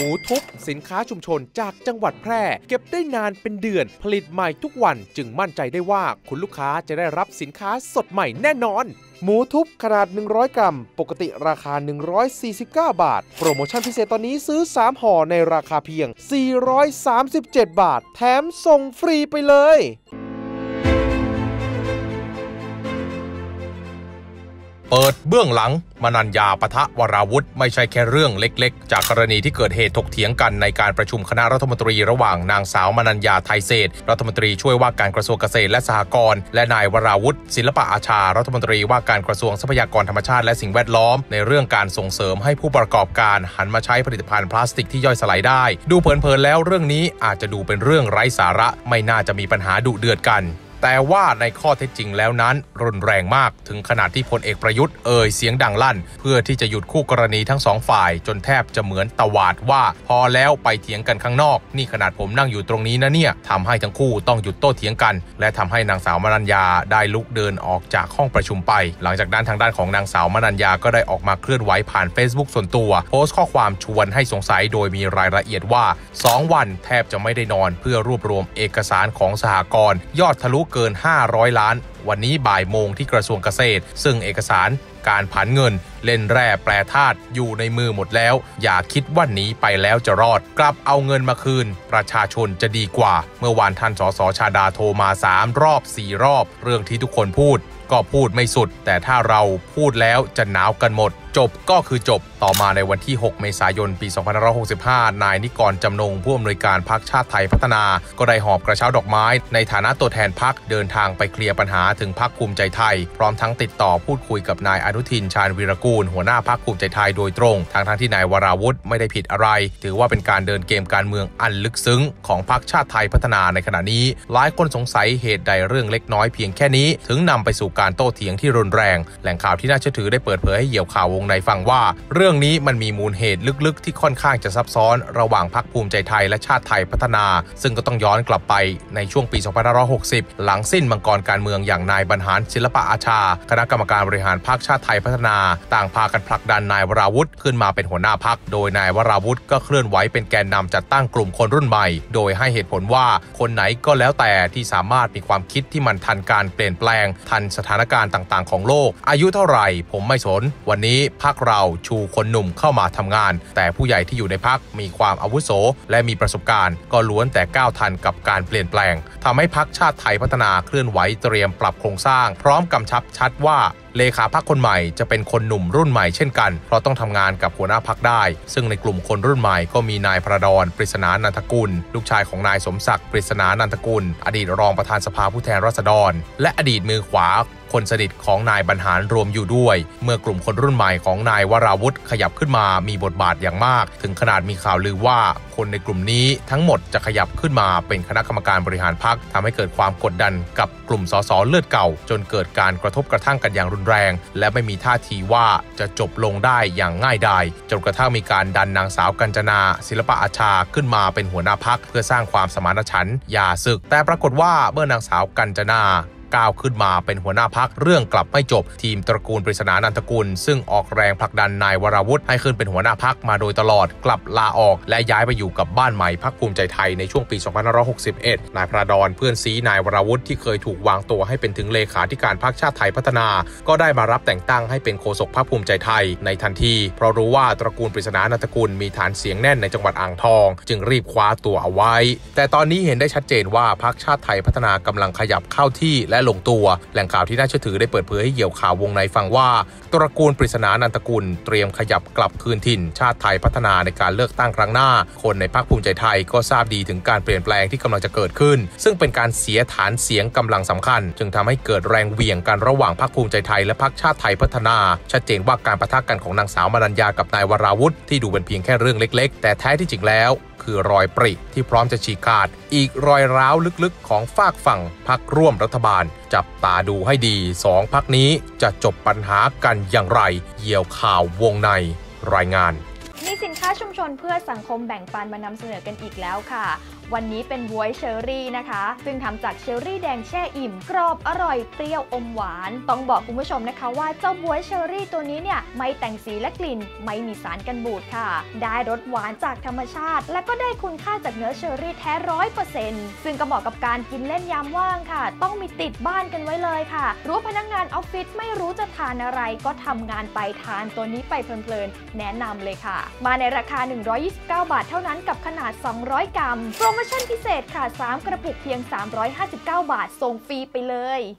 หมูทุบสินค้าชุมชนจากจังหวัดแพร่เก็บได้นานเป็นเดือนผลิตใหม่ทุกวันจึงมั่นใจได้ว่าคุณลูกค้าจะได้รับสินค้าสดใหม่แน่นอนหมูทุบขนาด100กรัมปกติราคา149บาทโปรโมชั่นพิเศษตอนนี้ซื้อ3ห่อในราคาเพียง437บาทแถมส่งฟรีไปเลยเปิดเบื้องหลังมนัญญาปะทะวราวุธไม่ใช่แค่เรื่องเล็กๆจากกรณีที่เกิดเหตุถกเถียงกันในการประชุมคณะรัฐมนตรีระหว่างนางสาวมนัญญาไทยเศษรัฐมนตรีช่วยว่าการกระทรวงเกษตรและสหกรณ์และนายวราวุธศิลปะอาชารัฐมนตรีว่าการกระทรวงทรัพยากรธรรมชาติและสิ่งแวดล้อมในเรื่องการส่งเสริมให้ผู้ประกอบการหันมาใช้ผลิตภัณฑ์พลาสติกที่ย่อยสลายได้ดูเผินๆแล้วเรื่องนี้อาจจะดูเป็นเรื่องไร้สาระไม่น่าจะมีปัญหาดุเดือดกันแต่ว่าในข้อเท็จจริงแล้วนั้นรุนแรงมากถึงขนาดที่พลเอกประยุทธ์เอ่ยเสียงดังลั่นเพื่อที่จะหยุดคู่กรณีทั้งสองฝ่ายจนแทบจะเหมือนตวาดว่าพอแล้วไปเถียงกันข้างนอกนี่ขนาดผมนั่งอยู่ตรงนี้นะเนี่ยทำให้ทั้งคู่ต้องหยุดโต้เถียงกันและทำให้นางสาวมนัญญาได้ลุกเดินออกจากห้องประชุมไปหลังจากนั้นทางด้านของนางสาวมนัญญาก็ได้ออกมาเคลื่อนไหวผ่าน Facebook ส่วนตัวโพสต์ข้อความชวนให้สงสัยโดยมีรายละเอียดว่า2วันแทบจะไม่ได้นอนเพื่อรวบรวมเอกสารของสหกรณ์ยอดทะลุเกิน500ล้านวันนี้บ่ายโมงที่กระทรวงเกษตรซึ่งเอกสารการผันเงินเล่นแร่แปรธาตุอยู่ในมือหมดแล้วอย่าคิดว่าหนีไปแล้วจะรอดกลับเอาเงินมาคืนประชาชนจะดีกว่าเมื่อวานท่านสส.ชาดาโทรมา3รอบ4รอบเรื่องที่ทุกคนพูดก็พูดไม่สุดแต่ถ้าเราพูดแล้วจะหนาวกันหมดจบก็คือจบต่อมาในวันที่6เมษายนปี2565นายนิกรจำนงผู้อำนวยการพรรคชาติไทยพัฒนาก็ได้หอบกระเช้าดอกไม้ในฐานะตัวแทนพรรคเดินทางไปเคลียร์ปัญหาถึงพรรคภูมิใจไทยพร้อมทั้งติดต่อพูดคุยกับนายอนุทินชาญวีรกูลหัวหน้าพรรคภูมิใจไทยโดยตรงทั้งที่นายวราวุธไม่ได้ผิดอะไรถือว่าเป็นการเดินเกมการเมืองอันลึกซึ้งของพรรคชาติไทยพัฒนาในขณะนี้หลายคนสงสัยเหตุใดเรื่องเล็กน้อยเพียงแค่นี้ถึงนำไปสู่การโต้เถียงที่รุนแรงแหล่งข่าวที่น่าเชื่อถือได้เปิดเผยให้เหยี่ยวข่าววงในฟังว่าเรื่องนี้มันมีมูลเหตุลึกๆที่ค่อนข้างจะซับซ้อนระหว่างพรรคภูมิใจไทยและชาติไทยพัฒนาซึ่งก็ต้องย้อนกลับไปในช่วงปี2560หลังสิ้นมังกรการเมืองอย่างนายบรรหารศิลปะอาชาคณะกรรมการบริหารพรรคชาติไทยพัฒนาต่างพากันผลักดันนายวราวุธขึ้นมาเป็นหัวหน้าพรรคโดยนายวราวุธก็เคลื่อนไหวเป็นแกนนำจัดตั้งกลุ่มคนรุ่นใหม่โดยให้เหตุผลว่าคนไหนก็แล้วแต่ที่สามารถมีความคิดที่มันทันการเปลี่ยนแปลงทันสถานการณ์ต่างๆของโลกอายุเท่าไหร่ผมไม่สนวันนี้พรรคเราชูคนหนุ่มเข้ามาทำงานแต่ผู้ใหญ่ที่อยู่ในพรรคมีความอาวุโสและมีประสบการณ์ก็ล้วนแต่ก้าวทันกับการเปลี่ยนแปลงทำให้พรรคชาติไทยพัฒนาเคลื่อนไหวเตรียมปรับโครงสร้างพร้อมกำชับชัดว่าเลขาพรรคคนใหม่จะเป็นคนหนุ่มรุ่นใหม่เช่นกันเพราะต้องทำงานกับหัวหน้าพรรคได้ซึ่งในกลุ่มคนรุ่นใหม่ก็มีนายพระดอนปริศนานันทกุลลูกชายของนายสมศักดิ์ปริศนานันทกุลอดีตรองประธานสภาผู้แทนราษฎรและอดีตมือขวาคนสนิทของนายบรรหารรวมอยู่ด้วยเมื่อกลุ่มคนรุ่นใหม่ของนายวราวุธขยับขึ้นมามีบทบาทอย่างมากถึงขนาดมีข่าวลือว่าคนในกลุ่มนี้ทั้งหมดจะขยับขึ้นมาเป็นคณะกรรมการบริหารพรรคทำให้เกิดความกดดันกับกลุ่มสสเลือดเก่าจนเกิดการกระทบกระทั่งกันอย่างรุนแรงและไม่มีท่าทีว่าจะจบลงได้อย่างง่ายดายจนกระทั่งมีการดันนางสาวกัญจนาศิลปะอาชาขึ้นมาเป็นหัวหน้าพรรคเพื่อสร้างความสมานฉันท์อย่าสึกแต่ปรากฏว่าเมื่อนางสาวกัญจนาก้าวขึ้นมาเป็นหัวหน้าพรรคเรื่องกลับไม่จบทีมตระกูลปริศนานันทกุลซึ่งออกแรงผลักดันนายวราวุธให้ขึ้นเป็นหัวหน้าพรรคมาโดยตลอดกลับลาออกและย้ายไปอยู่กับบ้านใหม่พรรคภูมิใจไทยในช่วงปี2561นายพระดอนเพื่อนซีนายวราวุธที่เคยถูกวางตัวให้เป็นถึงเลขาธิการพรรคชาติไทยพัฒนาก็ได้มารับแต่งตั้งให้เป็นโฆษกพรรคภูมิใจไทยในทันทีเพราะรู้ว่าตระกูลปริศนานันทกุลมีฐานเสียงแน่นในจังหวัดอ่างทองจึงรีบคว้าตัวเอาไว้แต่ตอนนี้เห็นได้ชัดเจนว่าพรรคชาติไทยพัฒนากำลังขยับเข้าที่และลงตัวแหล่งข่าวที่น่าเชื่อถือได้เปิดเผยให้เหยี่ยวข่าววงในฟังว่าตระกูลปริศนานันทกุลเตรียมขยับกลับคืนถิ่นชาติไทยพัฒนาในการเลือกตั้งครั้งหน้าคนในพรรคภูมิใจไทยก็ทราบดีถึงการเปลี่ยนแปลงที่กำลังจะเกิดขึ้นซึ่งเป็นการเสียฐานเสียงกำลังสำคัญจึงทำให้เกิดแรงเหวี่ยงกันระหว่างพรรคภูมิใจไทยและพรรคชาติไทยพัฒนาชัดเจนว่าการปะทะกันของนางสาวมนัญญากับนายวราวุธที่ดูเป็นเพียงแค่เรื่องเล็กๆแต่แท้ที่จริงแล้วคือรอยปริที่พร้อมจะฉีกขาดอีกรอยร้าวลึกๆของฝากฝั่งพรรคร่วมรัฐบาลจับตาดูให้ดี2พรรคนี้จะจบปัญหากันอย่างไรเหยี่ยวข่าววงในรายงานนี่ สินค้าชุมชนเพื่อสังคมแบ่งปันมานำเสนอกันอีกแล้วค่ะวันนี้เป็นบ๊วยเชอรี่นะคะซึ่งทำจากเชอรี่แดงแช่อิ่มกรอบอร่อยเปรี้ยวอมหวานต้องบอกคุณผู้ชมนะคะว่าเจ้าบ๊วยเชอรี่ตัวนี้เนี่ยไม่แต่งสีและกลิ่นไม่มีสารกันบูดค่ะได้รสหวานจากธรรมชาติและก็ได้คุณค่าจากเนื้อเชอรี่แท้ 100% ซึ่งก็เหมาะกับการกินเล่นยามว่างค่ะต้องมีติดบ้านกันไว้เลยค่ะรู้ว่าพนักงานออฟฟิศไม่รู้จะทานอะไรก็ทำงานไปทานตัวนี้ไปเพลินๆแนะนำเลยค่ะมาในราคา129 บาทเท่านั้นกับขนาด200 กรัมโปรโมชั่นพิเศษค่ะ3 กระปุกเพียง359 บาทส่งฟรีไปเลย